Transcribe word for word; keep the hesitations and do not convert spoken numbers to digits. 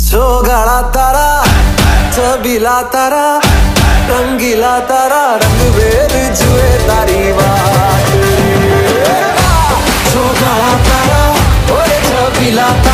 सो गाड़ा तारा छबीला तारा रंगीला तारा रंग बेर जुए तारी बात। सो गाड़ा तारा और छबीला